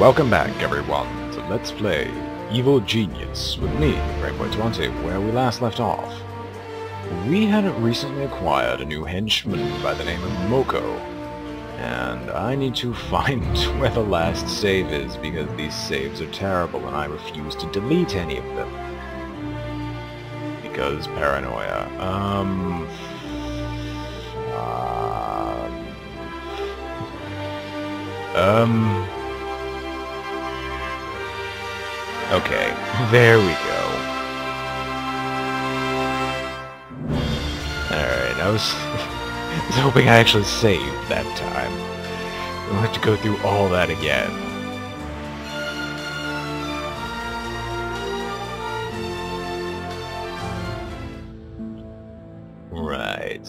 Welcome back everyone to Let's Play Evil Genius with me, BrainBoy20, where we last left off. We had recently acquired a new henchman by the name of Moko, and I need to find where the last save is because these saves are terrible and I refuse to delete any of them. Because paranoia. Okay, there we go. Alright, I was hoping I actually saved that time. We'll have to go through all that again. Right.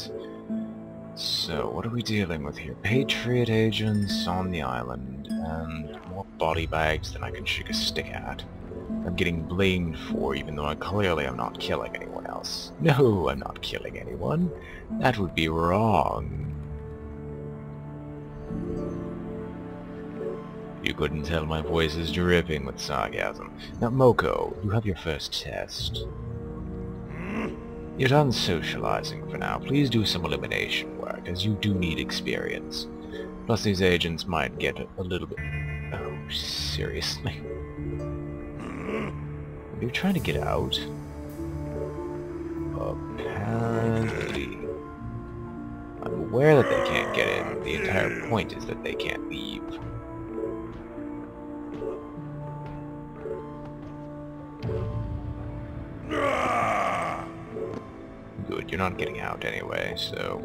So, what are we dealing with here? Patriot agents on the island, and more body bags than I can shake a stick at. I'm getting blamed for, even though clearly I'm not killing anyone else. No, I'm not killing anyone. That would be wrong. You couldn't tell my voice is dripping with sarcasm. Now, Moko, you have your first test. You're done socializing for now. Please do some elimination work, as you do need experience. Plus, these agents might get a little bit... Oh, seriously? Are you trying to get out? Apparently. I'm aware that they can't get in. The entire point is that they can't leave. Good, you're not getting out anyway, so...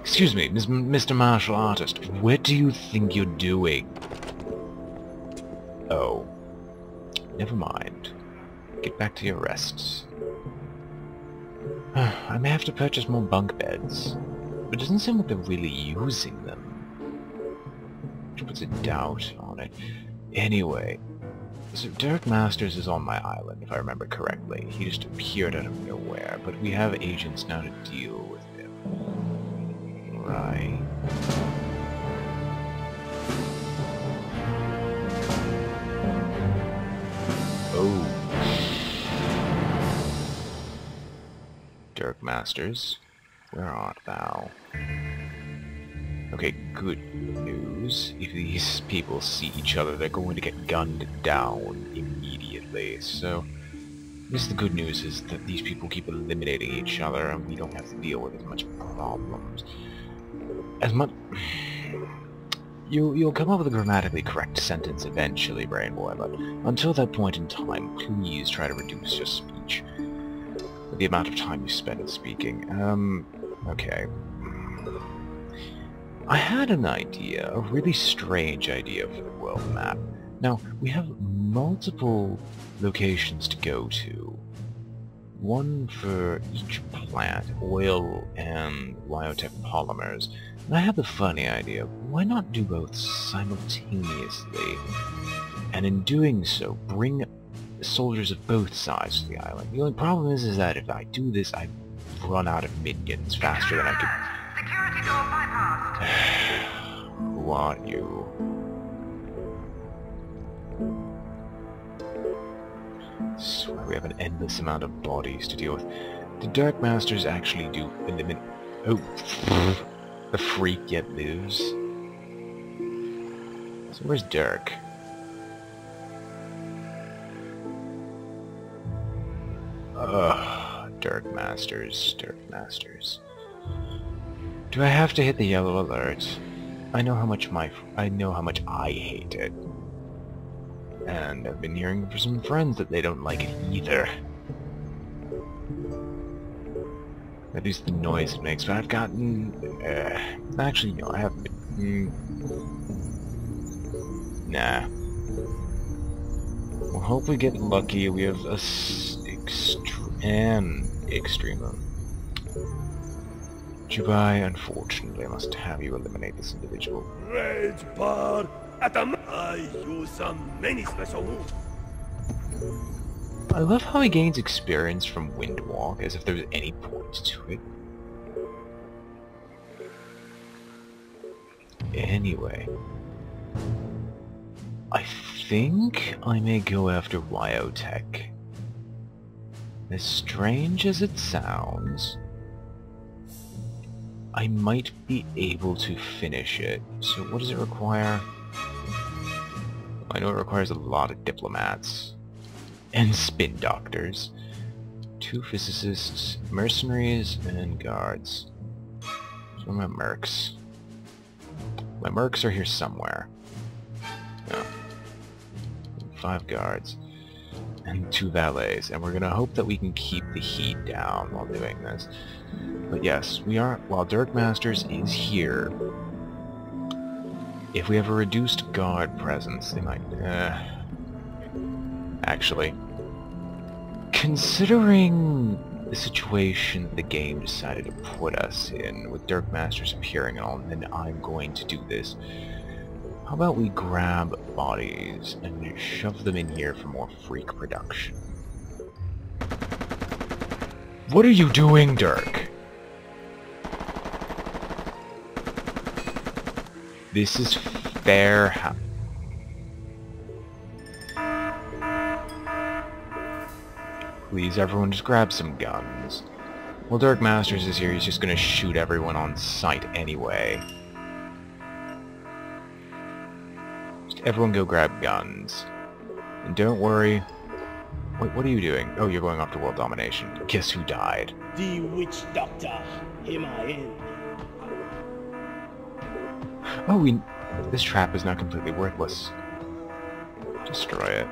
Excuse me, Mr. Martial Artist, where do you think you're doing? Oh. Never mind. Get back to your rests. I may have to purchase more bunk beds, but it doesn't seem like they're really using them. Which puts a doubt on it. Anyway, so Dirk Masters is on my island, if I remember correctly. He just appeared out of nowhere, but we have agents now to deal with him. Right. Dirk Masters, where art thou? Okay, good news. If these people see each other, they're going to get gunned down immediately. So, this is the good news, is that these people keep eliminating each other, and we don't have to deal with as much problems. As much... You'll come up with a grammatically correct sentence eventually, BrainBoy, but until that point in time, please try to reduce your speech. The amount of time you spend speaking. Okay. I had an idea, a really strange idea for the world map. Now, we have multiple locations to go to. One for each plant, oil and Wyotech polymers. And I had the funny idea, why not do both simultaneously? And in doing so, bring soldiers of both sides to the island. The only problem is that if I do this, I run out of minions faster than I could... Security door bypassed. Who are you? I swear we have an endless amount of bodies to deal with. The Dirk Masters actually do eliminate... Oh, the freak yet lives. So where's Dirk? Ugh, Dirk Masters, Dirk Masters. Do I have to hit the yellow alert? I know how much I hate it. And I've been hearing from some friends that they don't like it either. At least the noise it makes, but I've gotten... actually, no, I haven't been... Nah. We'll hope we get lucky. We have a... Extrema. Dubai, unfortunately, I must have you eliminate this individual. Rage bar at a... I use some many special moves. I love how he gains experience from Windwalk, as if there was any point to it. anyway. I think I may go after Wyotech. As strange as it sounds, I might be able to finish it. So what does it require? I know it requires a lot of diplomats and spin doctors, 2 physicists, mercenaries, and guards. So my mercs. My mercs are here somewhere. Oh. 5 guards and 2 valets, and we're gonna hope that we can keep the heat down while doing this. But yes, we are, while Dirk Masters is here, if we have a reduced guard presence, they might, actually, considering the situation the game decided to put us in, with Dirk Masters appearing and all, then I'm going to do this. How about we grab bodies and shove them in here for more freak production? What are you doing, Dirk? This is fair house. Please, everyone just grab some guns. Well, Dirk Masters is here, he's just gonna shoot everyone on sight anyway. Everyone go grab guns. And don't worry... Wait, what are you doing? Oh, you're going off to world domination. Guess who died? The witch doctor. Him I am. Oh, we... This trap is not completely worthless. Destroy it.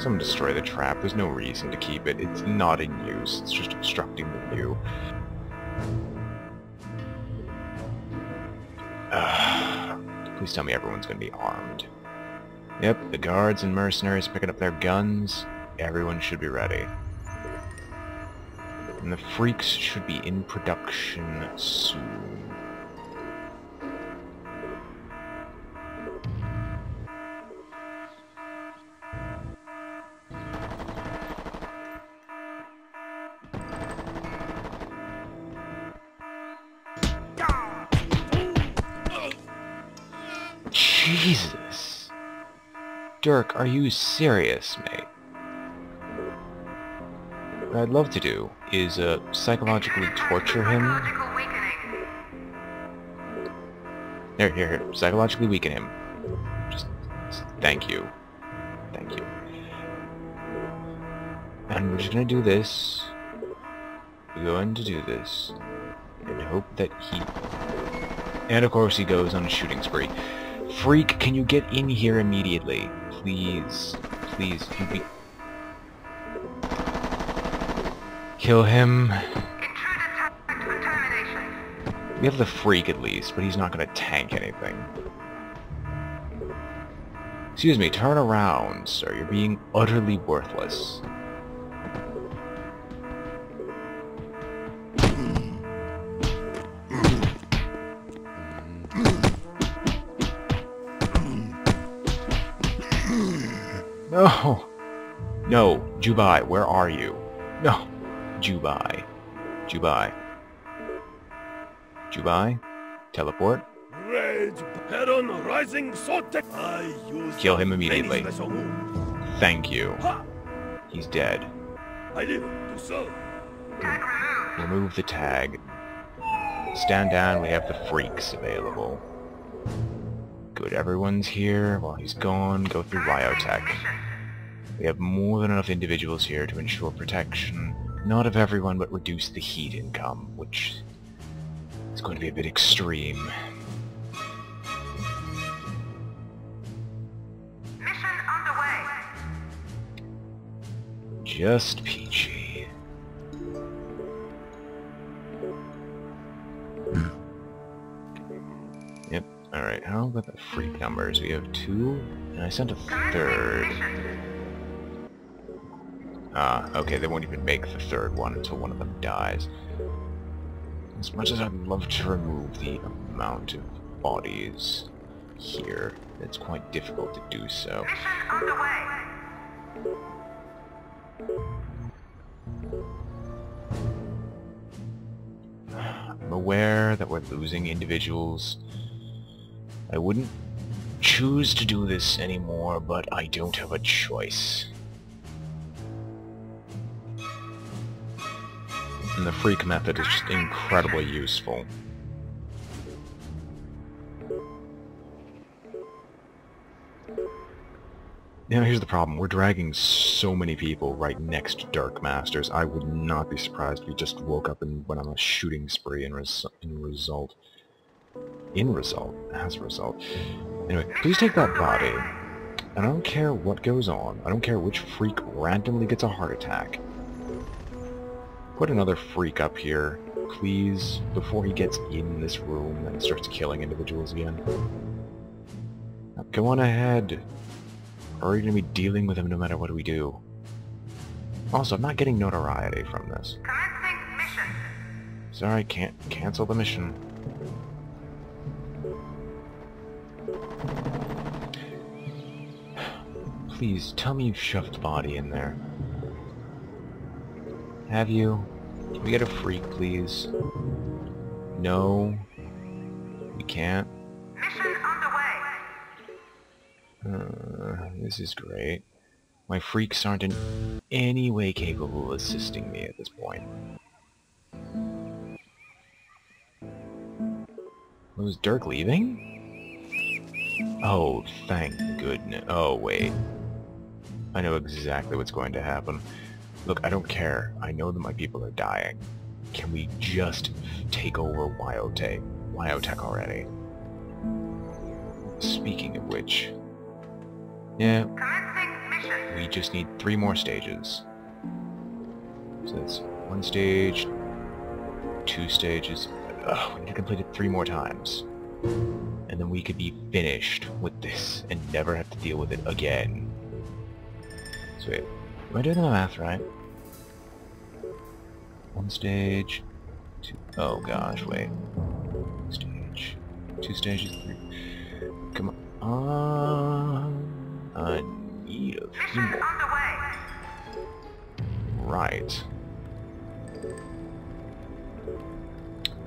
Someone destroy the trap. There's no reason to keep it. It's not in use. It's just obstructing the view. Please tell me everyone's going to be armed. Yep, the guards and mercenaries picking up their guns. Everyone should be ready. And the freaks should be in production soon. Jesus! Dirk, are you serious, mate? What I'd love to do is psychologically torture him. Here. Psychologically weaken him. Just thank you. Thank you. And we're just gonna do this. We're going to do this. And hope that he... And of course he goes on a shooting spree. Freak, can you get in here immediately? Please. Please. Kill him. We have the freak at least, but he's not going to tank anything. Excuse me, turn around, sir. You're being utterly worthless. No! No, Jubai, where are you? No! Jubai. Jubai. Jubai? Teleport? Kill him immediately. Thank you. He's dead. Remove the tag. Stand down, we have the freaks available. Good, everyone's here. While he's gone, go through Wyotech. We have more than enough individuals here to ensure protection, not of everyone, but reduce the heat income, which is going to be a bit extreme. Mission underway. Just peachy. Yep, alright, how about the freak numbers? We have 2, and I sent a 3rd. Okay, they won't even make the 3rd one until one of them dies. As much as I'd love to remove the amount of bodies here, it's quite difficult to do so. Mission underway. I'm aware that we're losing individuals. I wouldn't choose to do this anymore, but I don't have a choice. And the freak method is just incredibly useful. Now here's the problem, we're dragging so many people right next to Dirk Masters. I would not be surprised if he just woke up and went on a shooting spree as a result. Anyway, please take that body. I don't care what goes on. I don't care which freak randomly gets a heart attack. Put another freak up here, please, before he gets in this room and starts killing individuals again. Now, go on ahead. Or are you going to be dealing with him no matter what we do? Also, I'm not getting notoriety from this. Commencing mission. Sorry, can't cancel the mission. Please, tell me you've shoved the body in there. Have you? Can we get a freak, please? No. We can't. Mission underway. This is great. My freaks aren't in any way capable of assisting me at this point. Was Dirk leaving? Oh, thank goodness. Oh, wait. I know exactly what's going to happen. Look, I don't care. I know that my people are dying. Can we just take over Wyotech? Wyotech already. Speaking of which... yeah, we just need 3 more stages. So that's 1 stage, 2 stages. Ugh, we need to complete it 3 more times. And then we could be finished with this and never have to deal with it again. So wait, am I doing the math right? 1 stage, 2... oh gosh, wait. 1 stage, 2 stages, 3... come on... I need a few more. Right.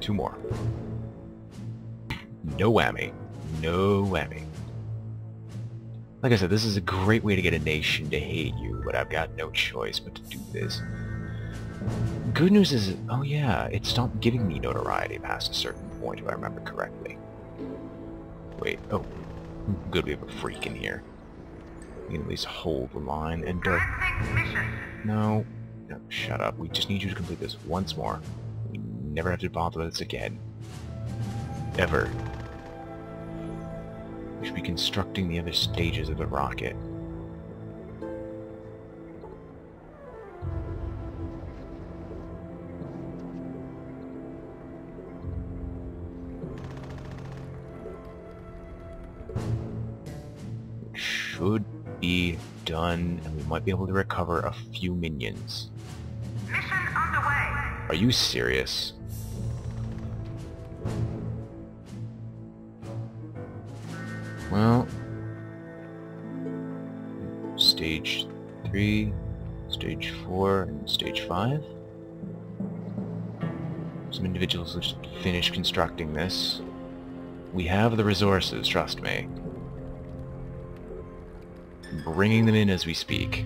2 more. No whammy. No whammy. Like I said, this is a great way to get a nation to hate you, but I've got no choice but to do this. Good news is, oh yeah, it stopped giving me notoriety past a certain point, if I remember correctly. Wait, oh. Good, we have a freak in here. You can at least hold the line and Dirk. No, no, shut up. We just need you to complete this once more. We never have to bother with this again. Ever. We should be constructing the other stages of the rocket. It should be done, and we might be able to recover a few minions. Mission underway. Are you serious? Well... Stage 3, Stage 4, and Stage 5? Some individuals will just finish constructing this. We have the resources, trust me. Bringing them in as we speak.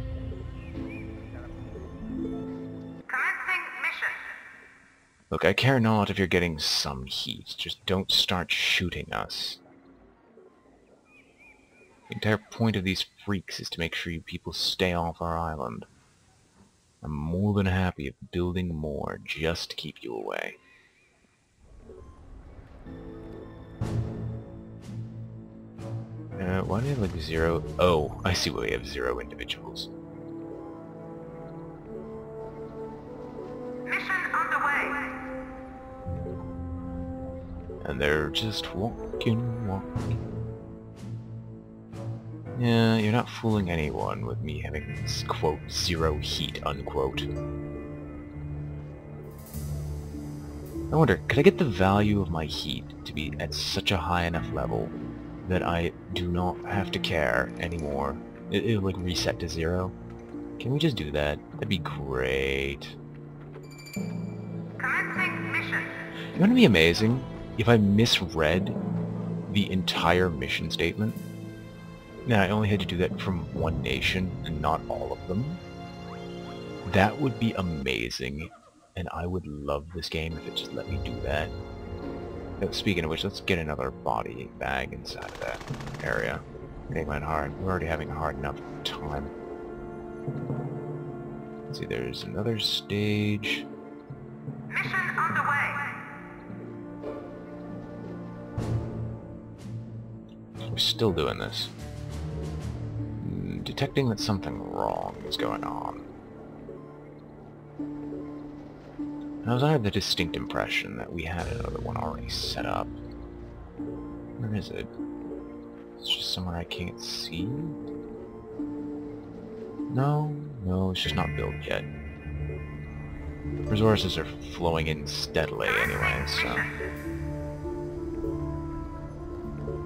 Look, I care not if you're getting some heat. Just don't start shooting us. The entire point of these freaks is to make sure you people stay off our island. I'm more than happy at building more just to keep you away. Why do we have like 0? Oh, I see why we have 0 individuals. Mission underway. And they're just walking. Yeah, you're not fooling anyone with me having this quote 0 heat unquote. I wonder, could I get the value of my heat to be at such a high enough level that I do not have to care anymore? It would reset to 0. Can we just do that? That'd be great. Commencing mission. Wouldn't it be amazing if I misread the entire mission statement? Now, I only had to do that from one nation and not all of them. That would be amazing, and I would love this game if it just let me do that. But speaking of which, let's get another body bag inside that area. Make mine hard. We're already having a hard enough time. Let's see, there's another stage. Mission underway. We're still doing this. Detecting that something wrong is going on. I was under the distinct impression that we had another one already set up. Where is it? It's just somewhere I can't see? No, no, it's just not built yet. Resources are flowing in steadily anyway, so...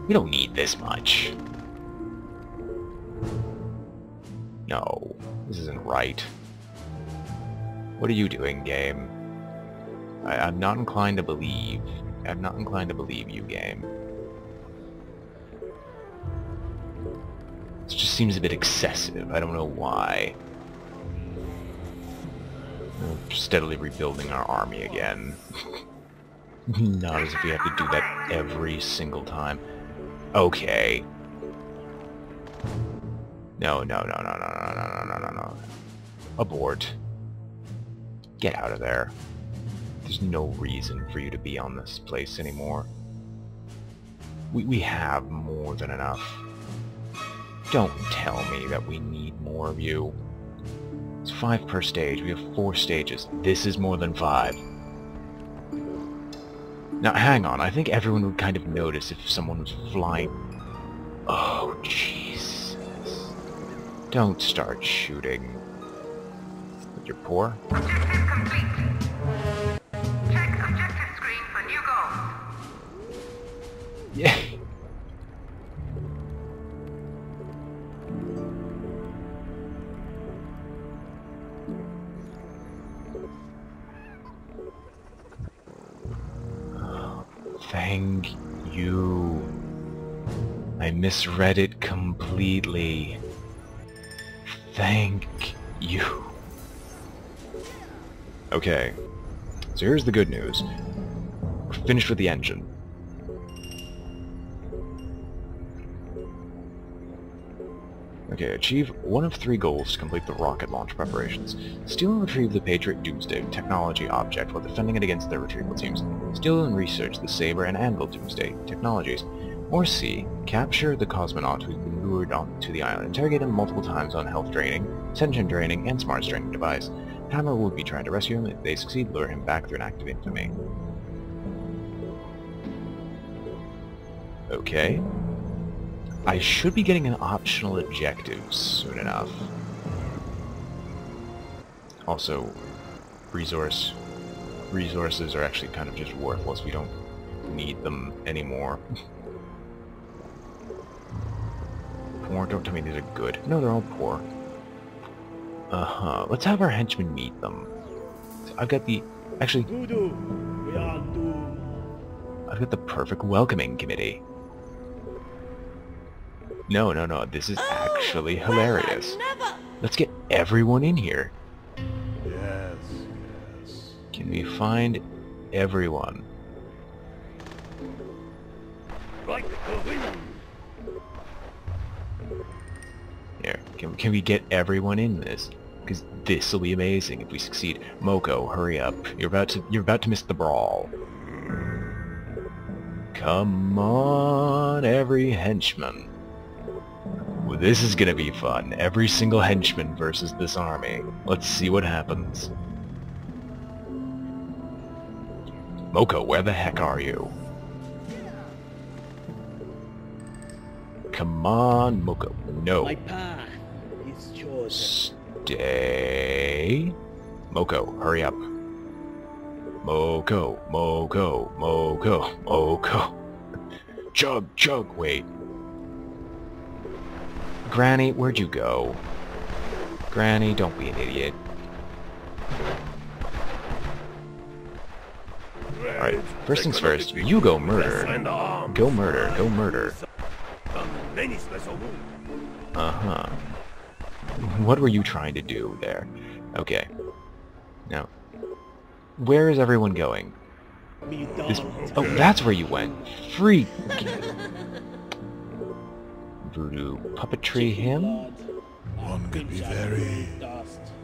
we don't need this much. No, this isn't right. What are you doing, game? I'm not inclined to believe. I'm not inclined to believe you, game. This just seems a bit excessive. I don't know why. We're steadily rebuilding our army again. Not as if we have to do that every single time. Okay. No. Abort. Get out of there. There's no reason for you to be on this place anymore. We have more than enough. Don't tell me that we need more of you. It's 5 per stage. We have 4 stages. This is more than 5. Now, hang on. I think everyone would kind of notice if someone was flying... oh, Jesus. Don't start shooting. You're poor. Yeah. Thank you. I misread it completely. Thank you. Okay. So here's the good news. We're finished with the engine. Okay, achieve 1 of 3 goals to complete the rocket launch preparations. Steal and retrieve the Patriot Doomsday technology object while defending it against their retrieval teams. Steal and research the Saber and Anvil Doomsday technologies. Or C, capture the cosmonaut who's been lured onto the island. Interrogate him multiple times on health draining, attention draining, and smart draining device. Hammer will be trying to rescue him. If they succeed, lure him back through an act of infamy. Okay. I should be getting an optional objective soon enough. Also, resources are actually kind of just worthless. We don't need them anymore. Poor, don't tell me these are good. No, they're all poor. Uh-huh. Let's have our henchmen meet them. I've got the... actually... I've got the perfect welcoming committee. No, this is actually hilarious. Let's get everyone in here. Yes. Can we find everyone? Here, can we get everyone in this? Because this will be amazing if we succeed. Moko, hurry up. You're about to miss the brawl. Come on, every henchman. This is gonna be fun. Every single henchman versus this army. Let's see what happens. Moko, where the heck are you? Come on, Moko. No. My path is chosen. Stay. Moko, hurry up. Moko. Chug. Wait. Granny, where'd you go? Granny, don't be an idiot. Alright, first things first, you go murder. Go murder, go murder. Uh-huh. What were you trying to do there? Okay. Now, where is everyone going? This, oh, that's where you went. Freak! Voodoo puppetry him? One could be very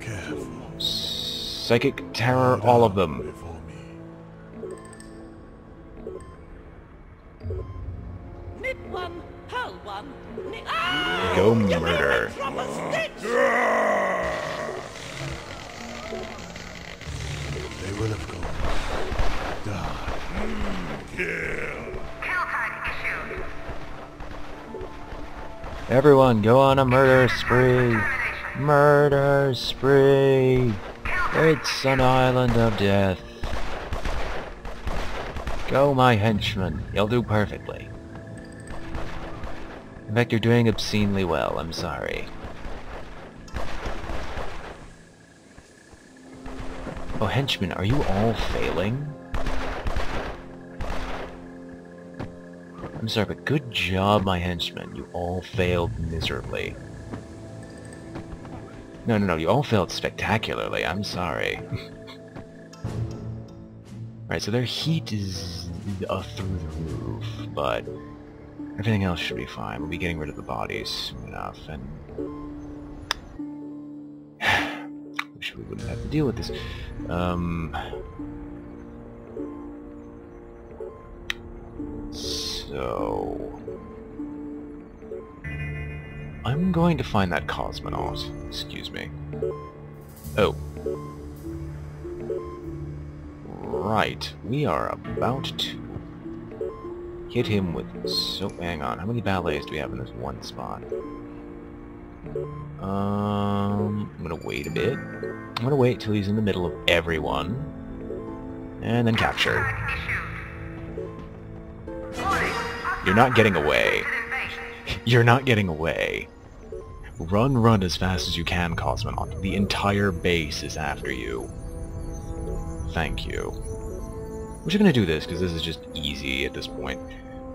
careful. Psychic terror, all of them. Go murder. They will have gone. Die. Kill. Kill time issued. Everyone, go on a murder spree. Murder spree. It's an island of death. Go, my henchman. You'll do perfectly. In fact, you're doing obscenely well. I'm sorry. Oh, henchmen, are you all failing? I'm sorry, but good job, my henchmen. You all failed miserably. No, no, no, you all failed spectacularly. I'm sorry. Alright, so their heat is through the roof, but everything else should be fine. We'll be getting rid of the bodies soon enough, and wish we wouldn't have to deal with this. So I'm going to find that cosmonaut. Excuse me. Oh. Right. We are about to hit him with soap. Hang on, how many ballets do we have in this one spot? I'm gonna wait a bit. I'm gonna wait till he's in the middle of everyone, and then capture. You're not getting away. You're not getting away. Run, run as fast as you can, Cosmonaut. The entire base is after you. Thank you. We're just gonna do this, because this is just easy at this point.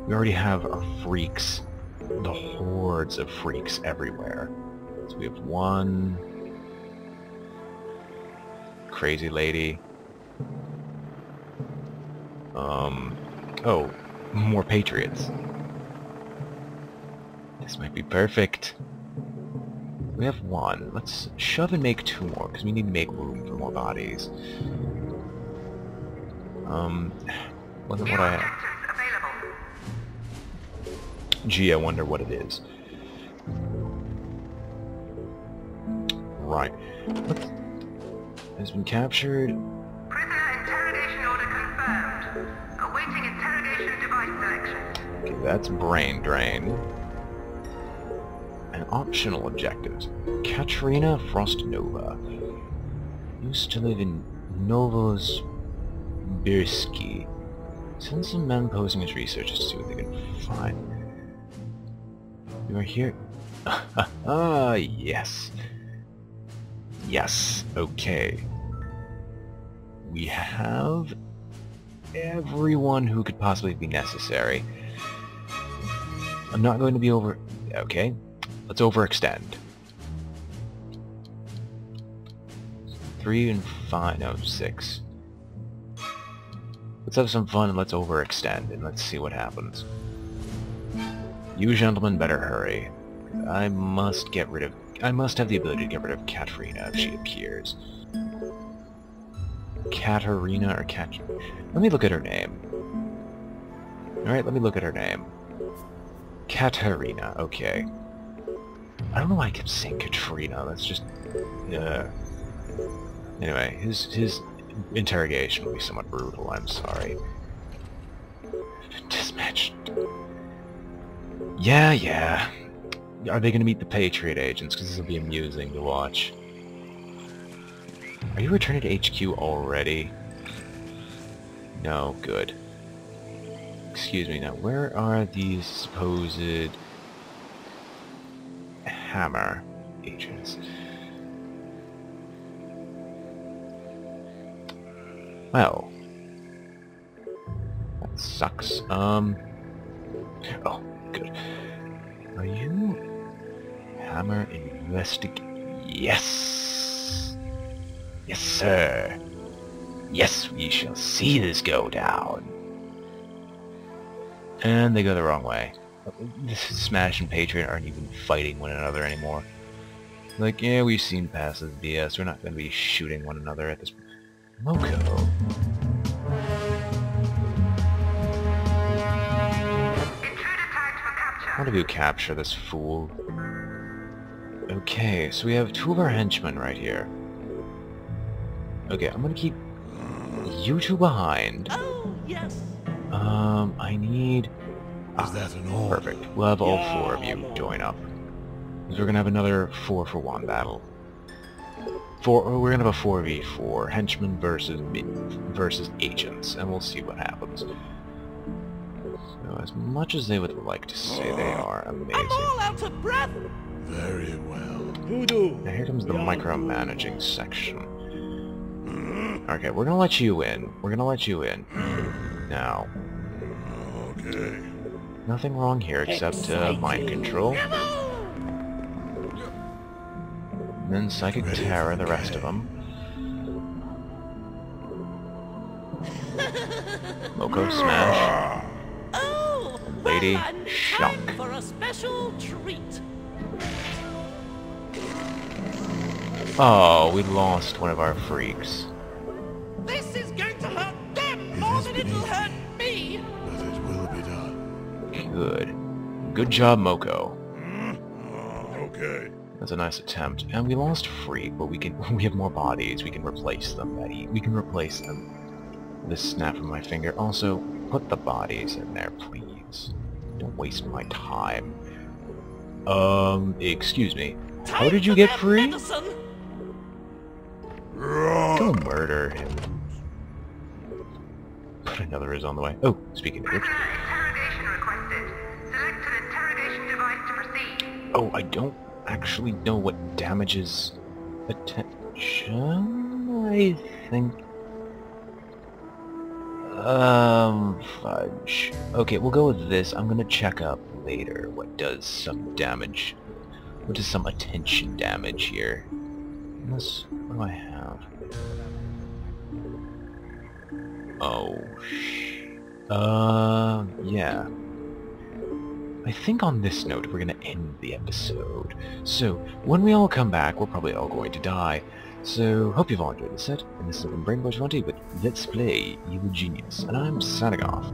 We already have our freaks, the hordes of freaks everywhere. So we have one crazy lady. Oh, more Patriots. This might be perfect. We have one. Let's shove and make two more, because we need to make room for more bodies. Wasn't what I had. Gee, I wonder what it is. Right. Has been captured. Prisoner interrogation order confirmed. Awaiting interrogation device selection. Okay, that's brain drain. And optional objectives. Katarina Frostnova used to live in Novosibirsk. Send some men posing as researchers to see what they can find. You are here? Ah, yes. Yes, okay. We have everyone who could possibly be necessary. I'm not going to be over... Okay, let's overextend. 3 and 5... no, 6. Let's have some fun and let's overextend, and let's see what happens. You gentlemen better hurry. I must get rid of... I must have the ability to get rid of Katarina if she appears. Katarina or Kat... Let me look at her name. Alright, let me look at her name. Katarina, okay. I don't know why I kept saying Katarina, that's just... Anyway, his interrogation will be somewhat brutal, I'm sorry. Dispatched. Yeah, yeah. Are they gonna meet the Patriot agents? Because this will be amusing to watch. Are you returning to HQ already? No, good. Excuse me, now where are these supposed... Hammer agents? Well, That sucks. Oh, good. Are you... Hammer investigate? Yes! Yes, sir! Yes, we shall see this go down! And they go the wrong way. Smash and Patriot aren't even fighting one another anymore. Like, yeah, we've seen past this BS. We're not going to be shooting one another at this... Moko! How do you capture this fool? Okay, so we have two of our henchmen right here. Okay, I'm gonna keep you two behind. Oh, yes. I need... Is that an order? Perfect. We'll have all four of you join up. Because we're gonna have another 4-for-1 battle. We're gonna have a 4v4, henchmen versus agents, and we'll see what happens. So, as much as they would like to say they are amazing... I'm all out of breath! Very well. Now here comes the micromanaging section. Okay, we're gonna let you in. We're gonna let you in. Now. Okay. Nothing wrong here except mind control. And then psychic terror, the rest of them. Moko smash. Oh, lady shock. For a special treat. Oh, we lost one of our freaks. This is going to hurt them more than it'll hurt me! But it will be done. Good. Good job, Moko. Okay. That's a nice attempt. And we lost Freak, but we have more bodies. We can replace them, Eddie. We can replace them. This snap from my finger. Also, put the bodies in there, please. Don't waste my time. Excuse me. How did you get free? Go murder him. But another is on the way. Oh, speaking of which. Oh, I don't actually know what damages attention, I think. Fudge. Okay, we'll go with this. I'm gonna check up later what does some damage. What is some attention damage here? Unless, what do I have? Oh, yeah. I think on this note we're gonna end the episode. So, when we all come back, we're probably all going to die. So, hope you've all enjoyed the set, and this has been BrainBoy20 with Let's Play Evil Genius, and I'm signing off.